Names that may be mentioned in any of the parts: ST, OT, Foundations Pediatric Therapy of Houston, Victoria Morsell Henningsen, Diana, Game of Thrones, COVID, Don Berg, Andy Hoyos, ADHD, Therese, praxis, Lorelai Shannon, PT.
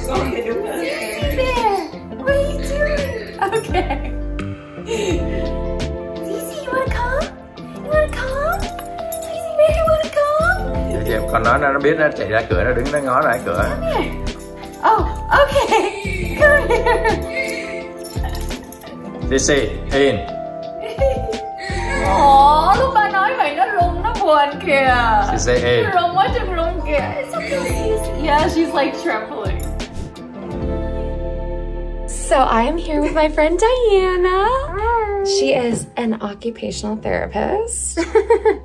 There's something to do. What are you doing? Okay. Zizi, you wanna come? You wanna come? Zizi, baby, you wanna come? Giờ em con nói nó biết nó chạy ra cửa, nó đứng nó ngó ra cửa. Oh, okay. Come here. Zizi, in. Ồ, lúc ba nói vậy nó rung, nó buồn kìa. Zizi, in. Nó rung quá chừng rung kìa. It's okay. Yeah, she's like trembling. So I am here with my friend Diana. Hi. She is an occupational therapist,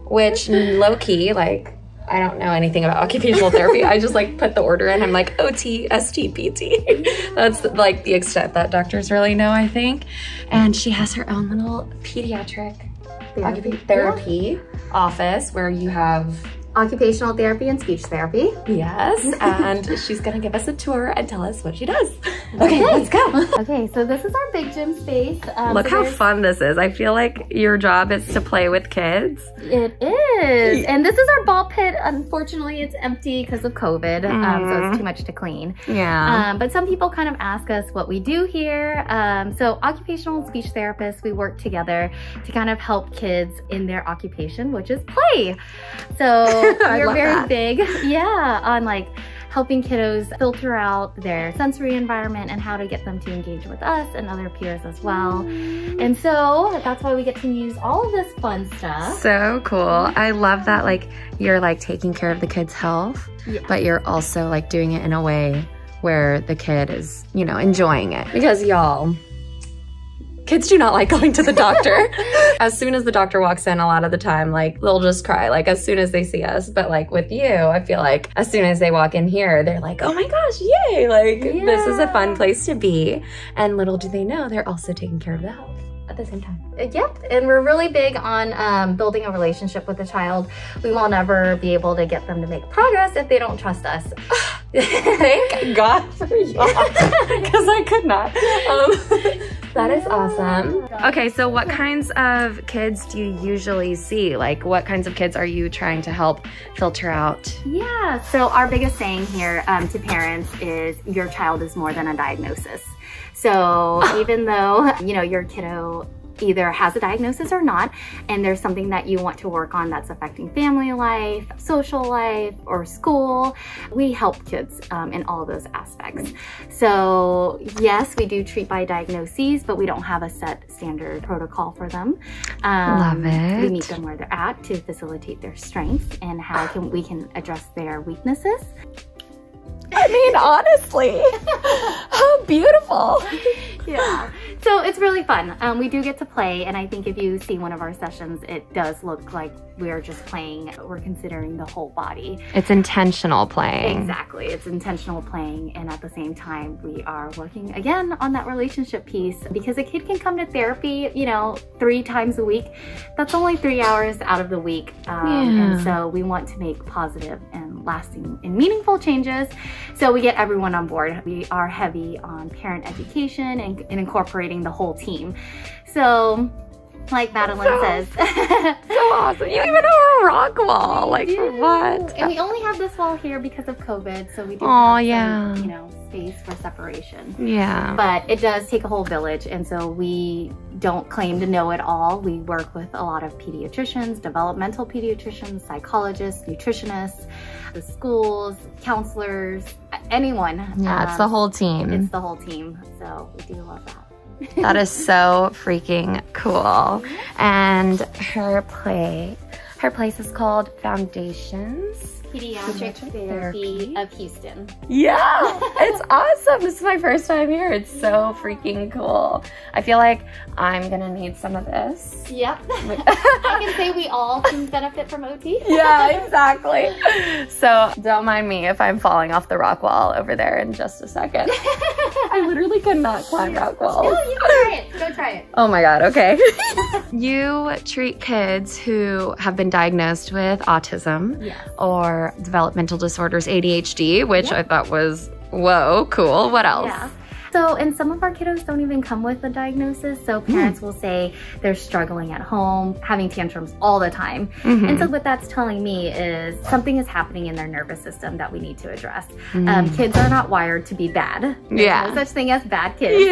which low-key, like, I don't know anything about occupational therapy. I just like put the order in. I'm like OT, ST, PT. That's like the extent that doctors really know, I think. And she has her own little pediatric therapy office where you have occupational therapy and speech therapy. Yes, and she's gonna give us a tour and tell us what she does. Okay, let's go. Okay, so this is our big gym space. Look how fun this is. I feel like your job is to play with kids. It is, and this is our ball pit. Unfortunately, it's empty because of COVID, so it's too much to clean. Yeah. But some people kind of ask us what we do here. So occupational and speech therapists, we work together to kind of help kids in their occupation, which is play. So we're very big, yeah, on like helping kiddos filter out their sensory environment and how to get them to engage with us and other peers as well. And so that's why we get to use all of this fun stuff. So cool. I love that, like, you're like taking care of the kid's health, but you're also like doing it in a way where the kid is, you know, enjoying it. Because y'all, kids do not like going to the doctor. As soon as the doctor walks in, a lot of the time, like, they'll just cry, like, as soon as they see us. But like with you, I feel like as soon as they walk in here, they're like, oh my gosh, yay, like, this is a fun place to be. And little do they know, they're also taking care of the health at the same time. Yep, and we're really big on building a relationship with the child. We will never be able to get them to make progress if they don't trust us. Thank God for you, because I could not. That is awesome. Okay, so what kinds of kids do you usually see? Like, what kinds of kids are you trying to help filter out? Yeah, so our biggest saying here to parents is your child is more than a diagnosis. So even though, you know, your kiddo either has a diagnosis or not, and there's something that you want to work on that's affecting family life, social life, or school, we help kids in all those aspects. So yes, we do treat by diagnoses, but we don't have a set standard protocol for them. Love it. We meet them where they're at to facilitate their strengths and how we can address their weaknesses. I mean, honestly, how beautiful. Yeah, so it's really fun. We do get to play, and I think if you see one of our sessions, it does look like we're just playing. We're considering the whole body. It's intentional playing. Exactly, it's intentional playing, and at the same time, we are working again on that relationship piece, because a kid can come to therapy, you know, 3 times a week. That's only 3 hours out of the week, and so we want to make positive and lasting and meaningful changes. So we get everyone on board. We are heavy on parent education and incorporating the whole team. So like Madeline says. So awesome. You even have a rock wall. Like, what? And we only have this wall here because of COVID. So we do have some, you know, space for separation. Yeah. But it does take a whole village. And so we don't claim to know it all. We work with a lot of pediatricians, developmental pediatricians, psychologists, nutritionists, the schools, counselors, anyone. Yeah, it's the whole team. It's the whole team. So we do love that. That is so freaking cool. And her place is called Foundations Pediatric Therapy of Houston. Yeah, it's awesome. This is my first time here. It's so freaking cool. I feel like I'm gonna need some of this. Yep. I can say we all can benefit from OT. Yeah, exactly. So don't mind me if I'm falling off the rock wall over there in just a second. I literally could not climb rock walls. No, you try it. Go try it. Oh my God, okay. You treat kids who have been diagnosed with autism or developmental disorders, ADHD, which I thought was, whoa, cool. What else? Yeah. So, and some of our kiddos don't even come with a diagnosis. So parents will say they're struggling at home, having tantrums all the time. And so what that's telling me is something is happening in their nervous system that we need to address. Kids are not wired to be bad. There's no such thing as bad kids.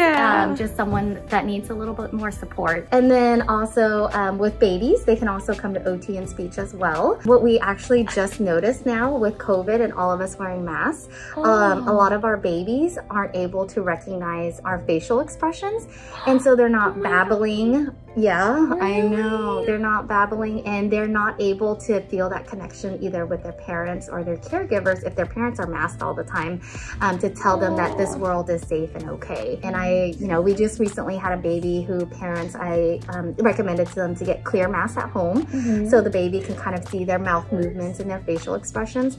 Just someone that needs a little bit more support. And then also with babies, they can also come to OT and speech as well. What we actually just noticed now with COVID and all of us wearing masks, a lot of our babies aren't able to recognize our facial expressions. And so they're not babbling. I know. They're not babbling, and they're not able to feel that connection either with their parents or their caregivers if their parents are masked all the time, to tell them that this world is safe and okay. And I, you know, we just recently had a baby who parents, I recommended to them to get clear masks at home so the baby can kind of see their mouth movements and their facial expressions.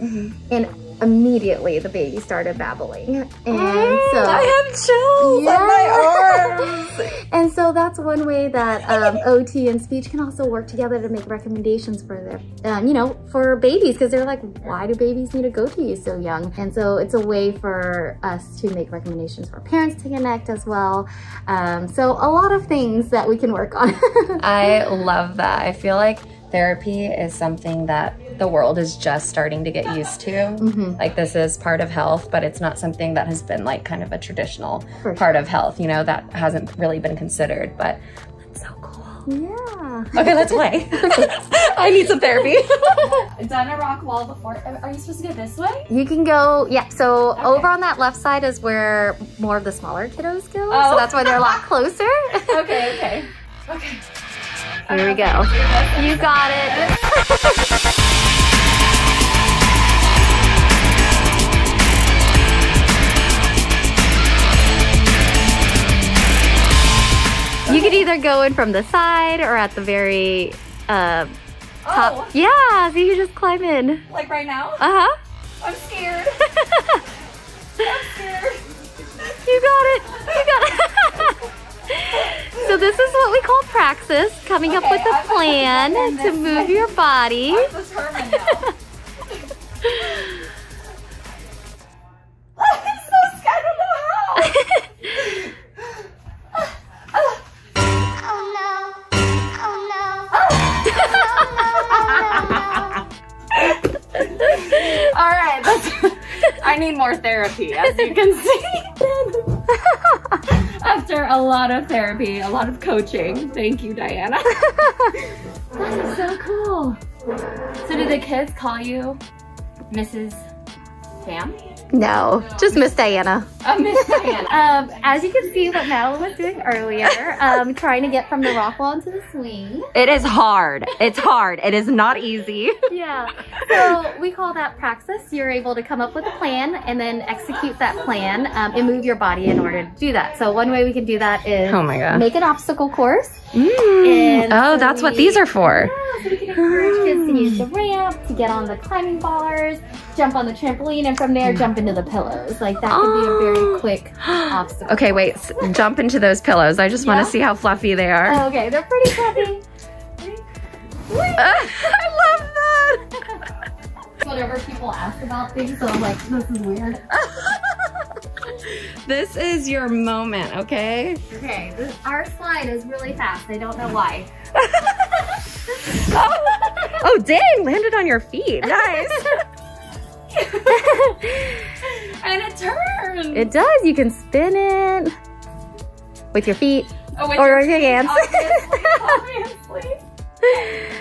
And immediately the baby started babbling. And so I have chills on my arms. And so that's one way that OT and speech can also work together to make recommendations for their, you know, for babies, because they're like, why do babies need to go to you so young? And so it's a way for us to make recommendations for parents to connect as well. So a lot of things that we can work on. I love that. I feel like therapy is something that the world is just starting to get used to. Like, this is part of health, but it's not something that has been like kind of a traditional part of health, you know, that hasn't really been considered, but that's so cool. Okay, let's play. I need some therapy. Done a rock wall before. Are you supposed to go this way? You can go, so over on that left side is where more of the smaller kiddos go. So that's why they're a lot closer. Okay. Here we go. You got it. You could either go in from the side or at the very top. So you just climb in. Like right now? I'm scared. You got it. So this is what we call praxis, coming up with a plan to move your body. I'm determined now. I'm so scared of Oh no. All right, I need more therapy, as you can see. After a lot of therapy, a lot of coaching. Thank you, Diana. That is so cool. So do the kids call you Mrs. Sam? No, just Miss Diana. Miss Diana. As you can see what Madeline was doing earlier, trying to get from the rock wall into the swing. It is hard. It's hard. It is not easy. So we call that praxis. You're able to come up with a plan and then execute that plan and move your body in order to do that. So one way we can do that is make an obstacle course. So that's what these are for. So we can encourage kids to use the ramp, to get on the climbing bars, jump on the trampoline, and from there jump into the pillows. Like, that could be a very quick obstacle. Okay, wait, jump into those pillows. I just want to see how fluffy they are. Okay, they're pretty fluffy. I love that. Whenever people ask about things, so I'm like, this is weird. This is your moment, okay? Okay, our slide is really fast. I don't know why. Oh, dang, landed on your feet. Nice. And it turns. It does. You can spin it with your feet or your hands. Obviously.